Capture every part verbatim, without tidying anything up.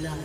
blood.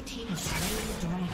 Blue team has slain the dragon.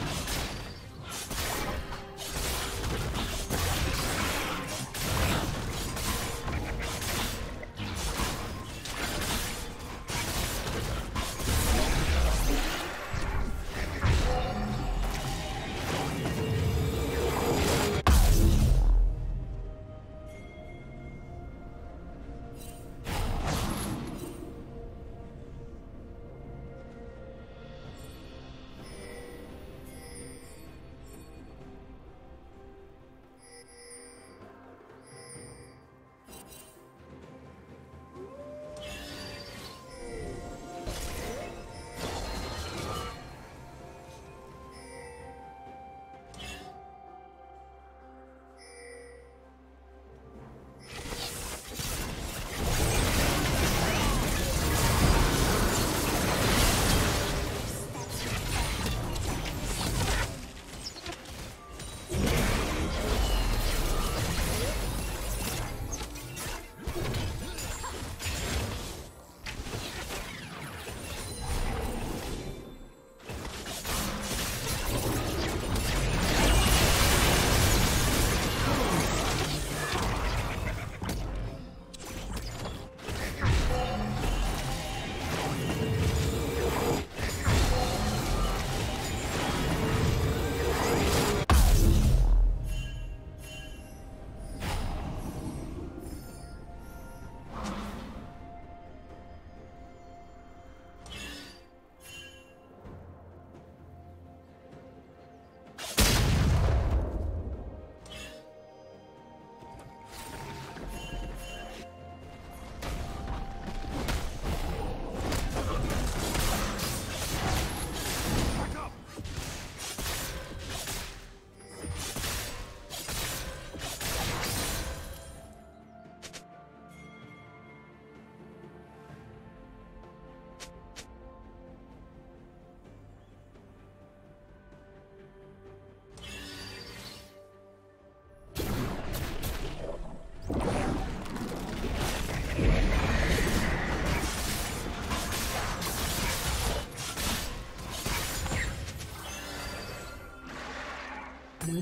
Blue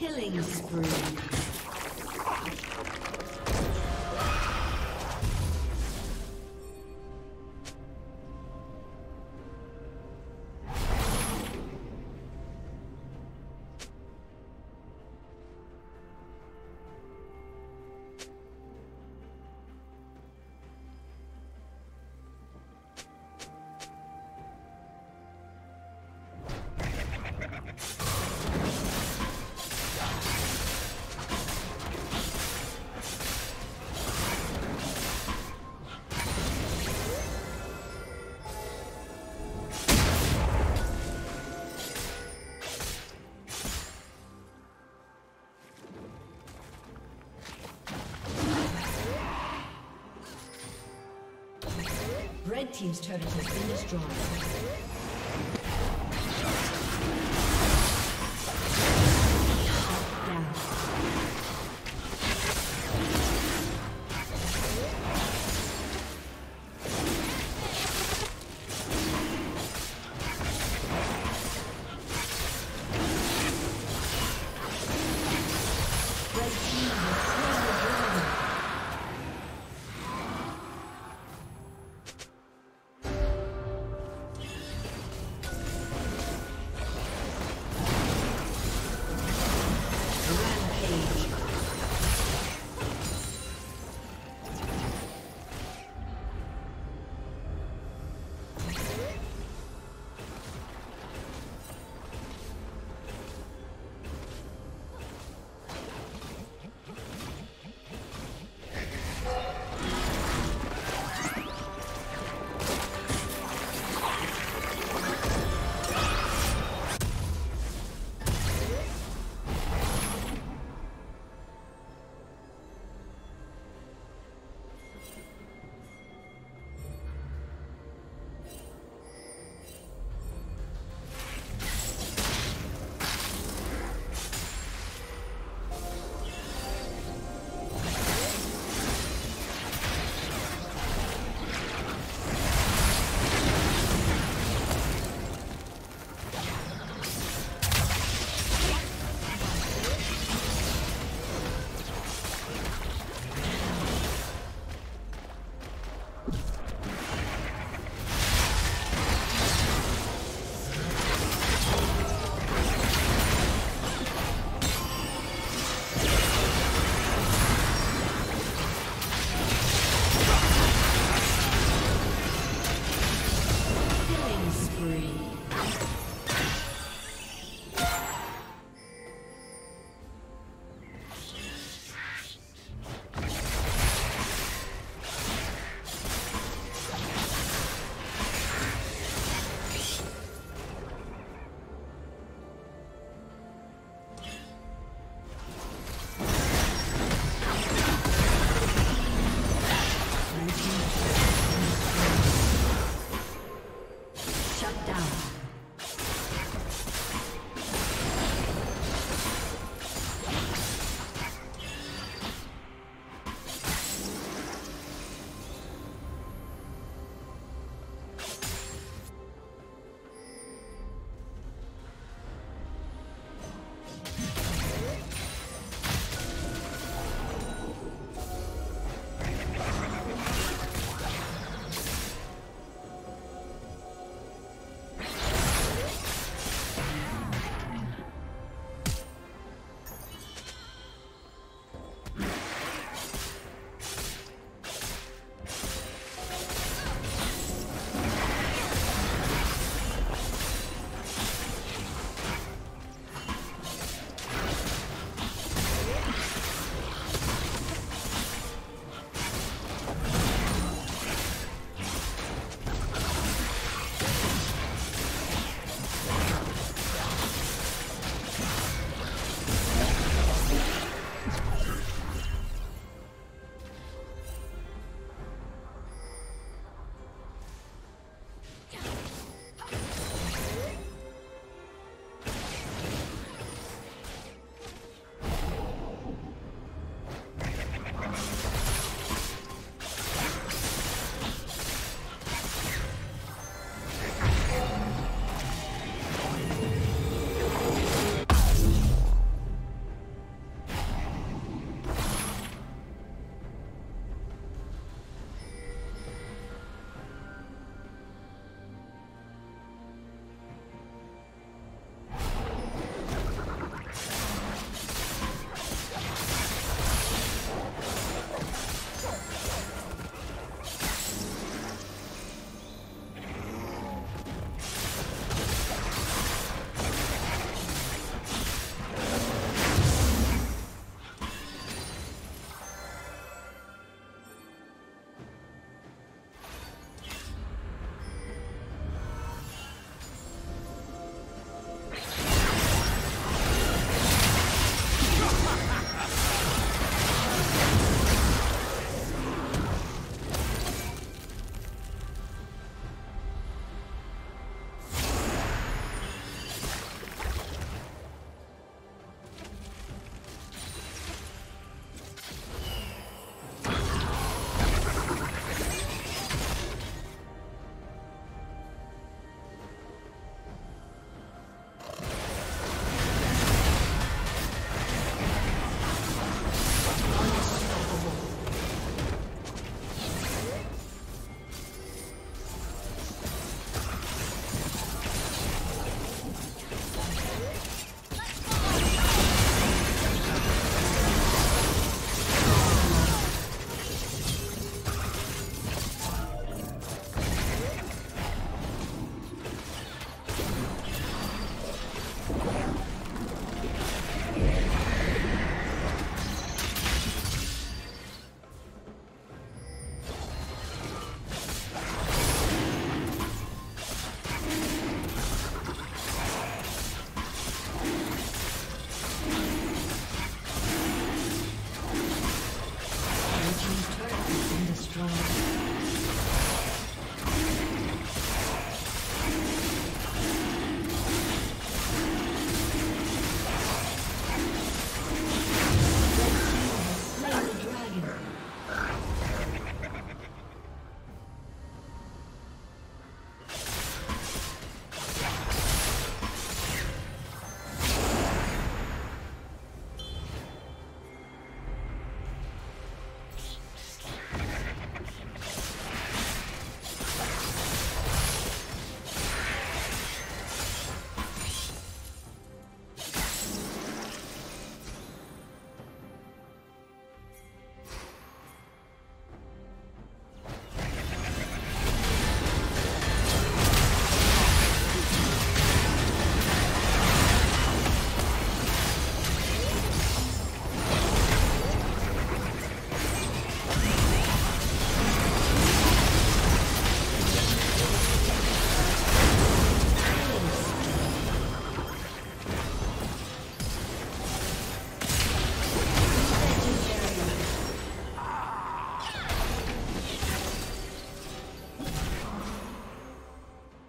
Killing spree. Red team's turret has been destroyed.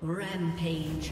Rampage.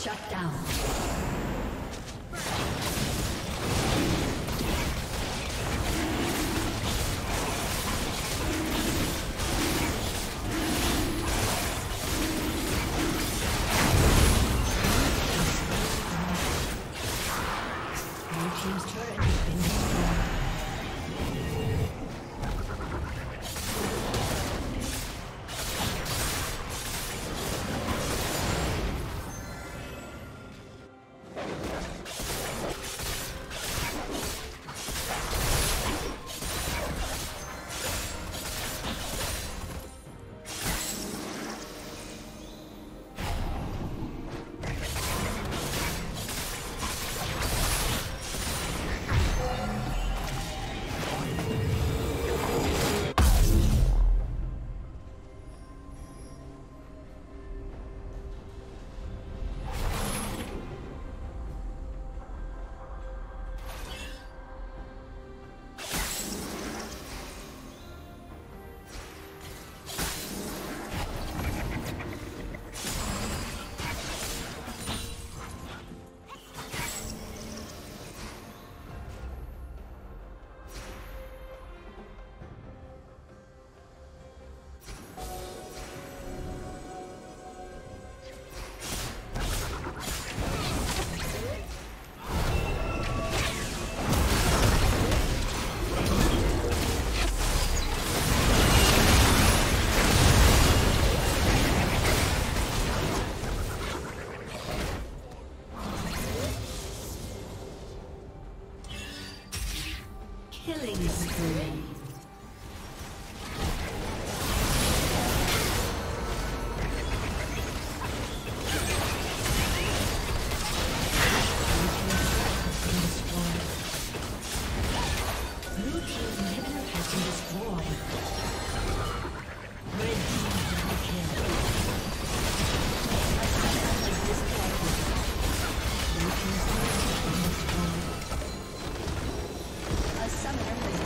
Shut down. Killing spree. Summoner has